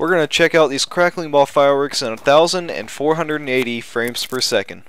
We're going to check out these crackling ball fireworks in 1,480 frames per second.